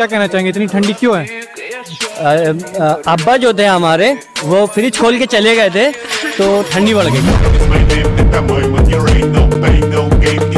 क्या कहना चाहेंगे, इतनी ठंडी क्यों है? अब्बा जो थे हमारे वो फ्रिज खोल के चले गए थे तो ठंडी बढ़ गई।